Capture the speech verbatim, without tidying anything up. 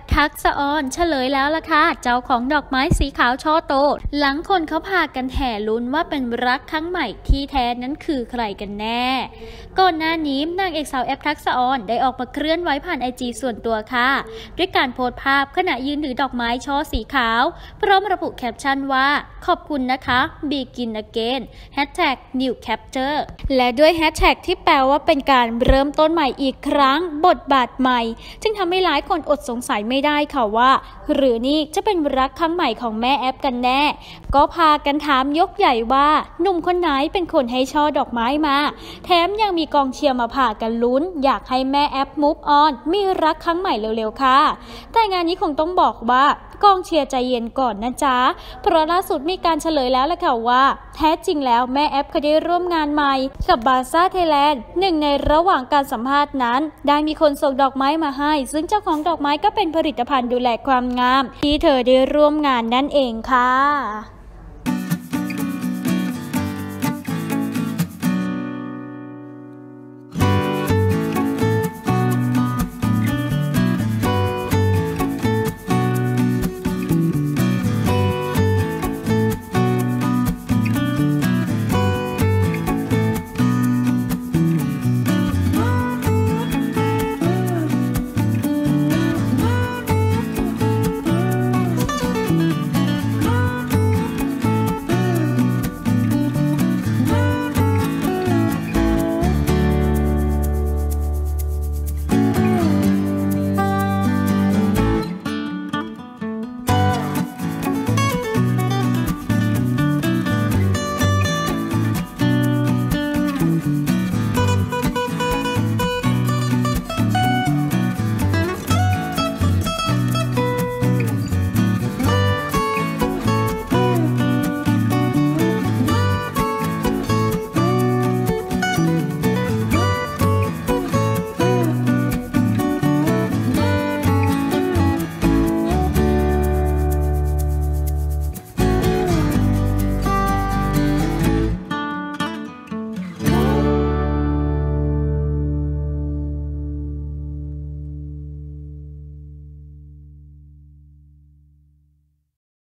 ปทักษะออนเฉลยแล้วล่ะค่ะเจ้าของดอกไม้สีขาวช่อโตหลังคนเขาพากันแห่ลุ้นว่าเป็นรักครั้งใหม่ที่แท้นั้นคือใครกันแน่ก่อนหน้านี้นางเอกสาวแอปทักษะออนได้ออกมาเคลื่อนไหวผ่านไอจีส่วนตัวค่ะด้วยการโพสต์ภาพขณะยืนถือดอกไม้ช่อสีขาวพร้อมระบุแคปชั่นว่าขอบคุณนะคะบีกินอเกนแฮชแท็กนิวแคปเจอร์และด้วยแฮชแท็กที่แปลว่าเป็นการเริ่มต้นใหม่อีกครั้งบทบาทใหม่จึงทำให้หลายคนอดสงสัยไม่ได้ค่ะว่าหรือนี่จะเป็นรักครั้งใหม่ของแม่แอปกันแน่ก็พากันถามยกใหญ่ว่าหนุ่มคนไหนเป็นคนให้ช่อดอกไม้มาแถมยังมีกองเชียร์มาพากันลุ้นอยากให้แม่แอปมูฟออนมีรักครั้งใหม่เร็วๆค่ะแต่งานนี้คงต้องบอกว่ากองเชียร์ใจเย็นก่อนนะจ๊ะเพราะล่าสุดมีการเฉลยแล้วล่ะค่ะว่าแท้จริงแล้วแม่แอปเคยได้ร่วมงานใหม่กับบาซ่าไทยแลนด์หนึ่งในระหว่างการสัมภาษณ์นั้นได้มีคนส่งดอกไม้มาให้ซึ่งเจ้าของดอกไม้ก็เป็นผลิตภัณฑ์ดูแลความงามที่เธอได้ร่วมงานนั่นเองค่ะ